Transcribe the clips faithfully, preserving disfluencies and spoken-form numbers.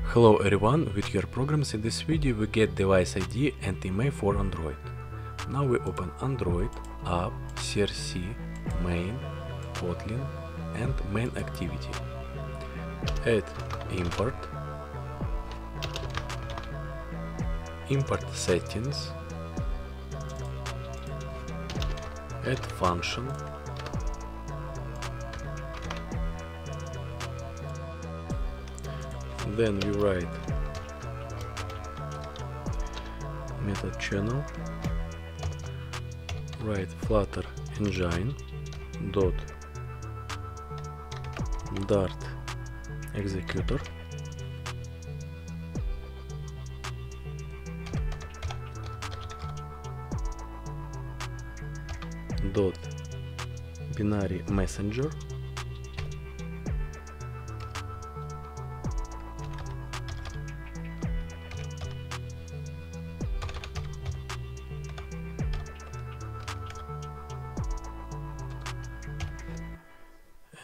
Hello everyone, with your programs in this video we get device I D and I M E I for Android. Now we open Android, App, C R C, Main, Kotlin and MainActivity. Add import, import settings, add function, then we write method channel, write flutter engine dot dart executor, dot binary messenger,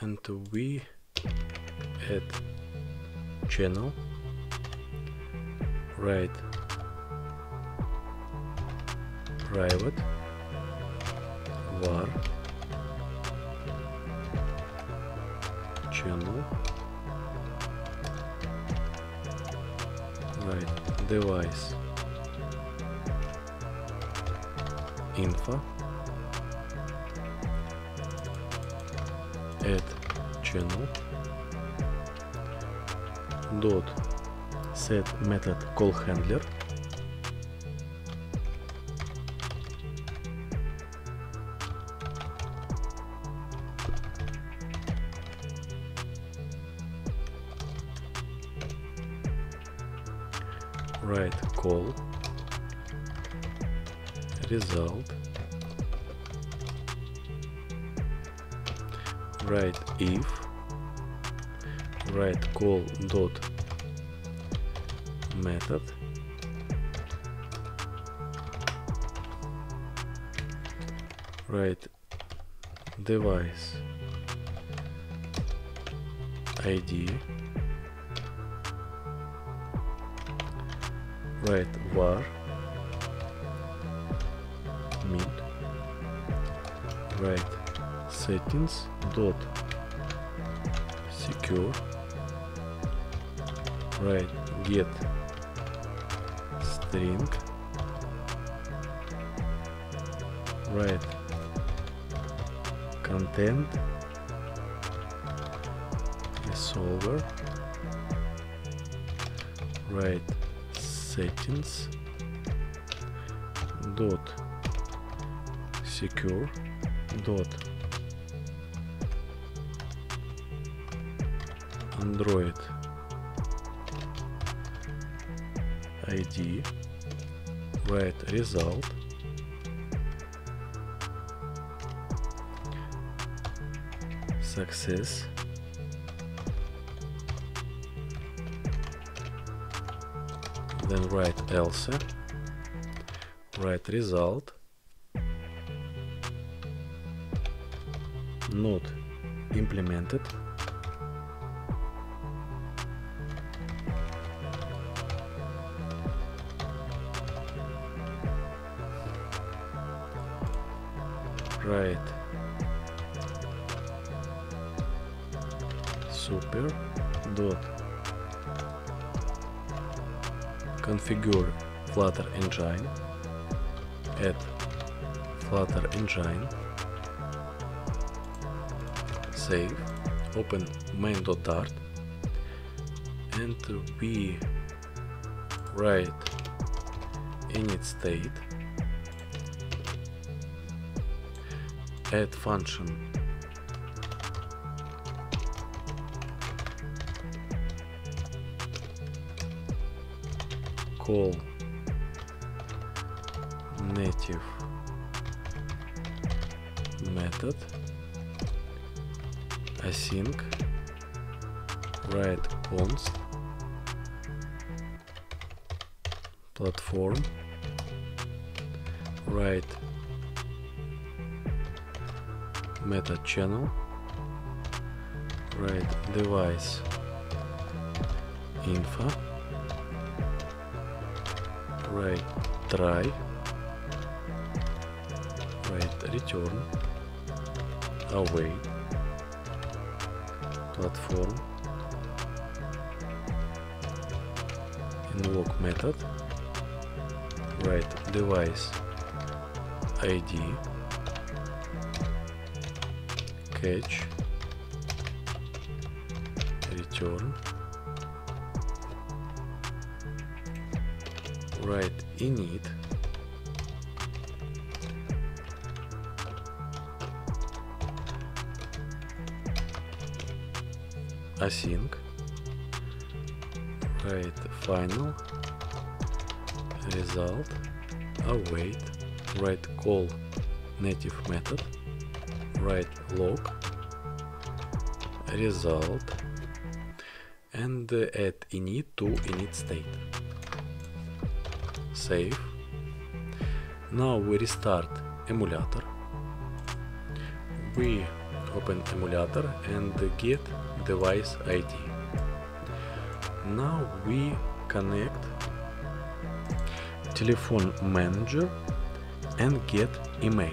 and we add channel, write private var channel, write device info, add channel dot set method call handler, write call result, write if, write call dot method, write device I D, write var min, write settings dot secure, write get string, write content resolver, write settings dot secure dot Android I D, write result, success, then write else, write result not implemented, write super dot configure flutter engine, add flutter engine, save, open main.dart, and we write initState, add function, call native method, async, write const platform, write method channel, write device info, write try, write return, away, platform, invoke method, write device I D, catch, return, write init, async, write final, result, await, write call native method, write log, result, and add init to initState. Save. Now we restart emulator. We open emulator and get device I D. Now we connect telephone manager and get I M E I.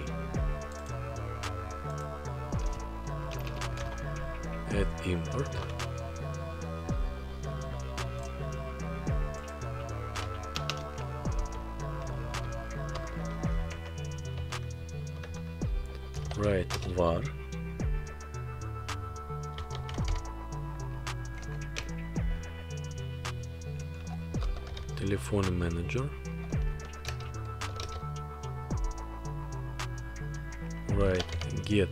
Add import, write var, telephone manager, write get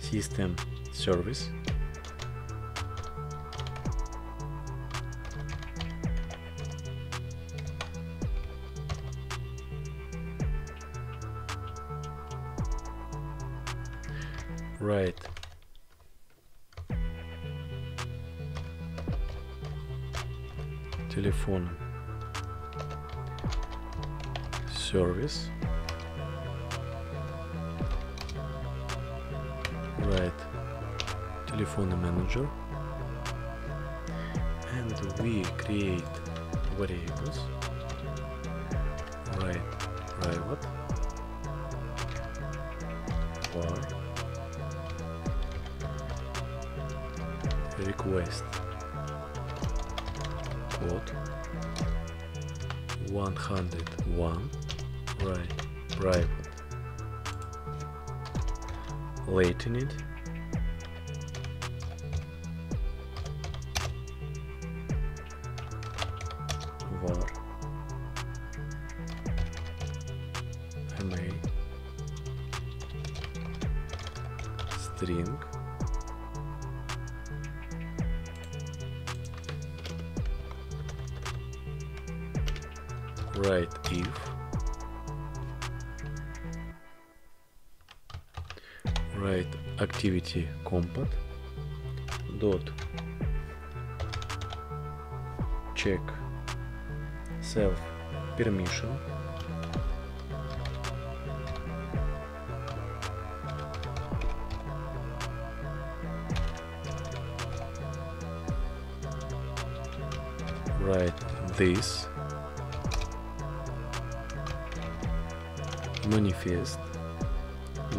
system service, write telephone service, write telephone manager, and we create variables, write private var request code one hundred one, write private latent, var I M E I string write if, write ActivityCompat dot check self permission, write this manifest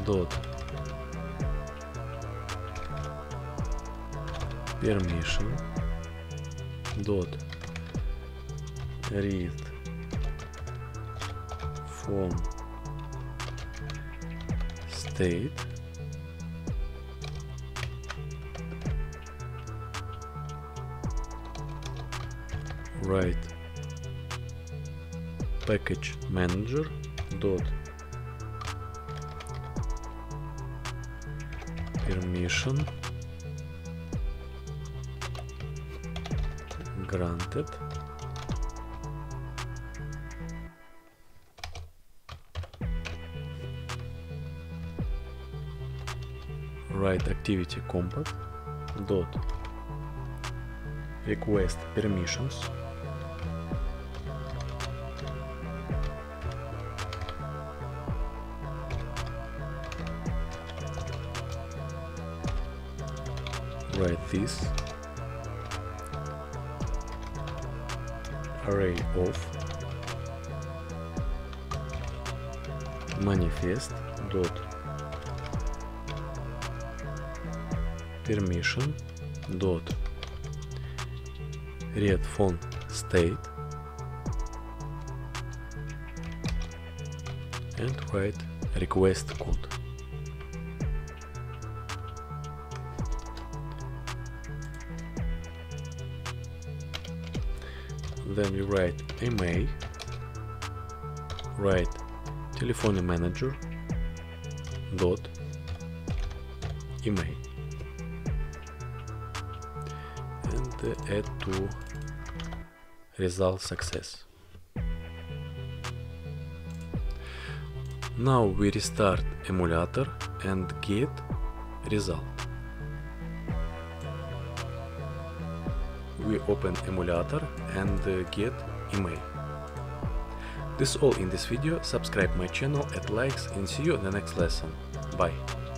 dot permission dot read phone state write package manager dot permission granted, write ActivityCompat dot request permissions, write this array of manifest dot permission dot read phone state and write request code. Then we write I M E I, write TelephoneManager dot I M E I and add to result success. Now we restart emulator and get result. We open emulator and get I M E I. This all in this video. Subscribe my channel, add likes, and see you in the next lesson. Bye.